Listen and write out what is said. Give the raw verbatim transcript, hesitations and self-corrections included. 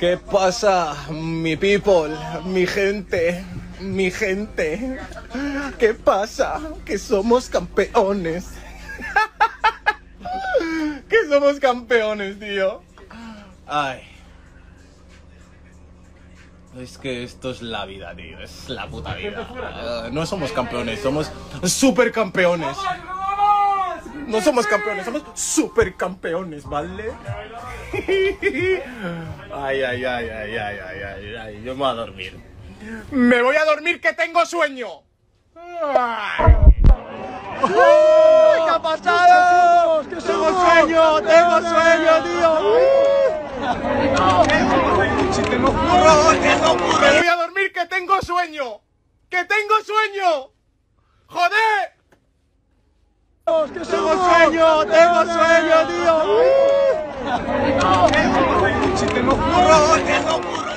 ¿Qué pasa, mi people, mi gente, mi gente? ¿Qué pasa? Que somos campeones. Que somos campeones, tío. Ay. Es que esto es la vida, tío. Es la puta vida. No somos campeones, somos supercampeones. No somos campeones, somos supercampeones, ¿vale? Ay, ay, ay, ay, ay, ay, ay, ay, yo me voy a dormir. Me voy a dormir que tengo sueño. Ay. ¡Uy! ¿Qué ha pasado? ¡Tengo sueño! ¡Tengo sueño, tío! Me voy a dormir que tengo sueño. ¡Que tengo sueño! ¡Joder! ¡Tengo sueño! ¡Tengo sueño, tío! ¡Tengo sueño, tío!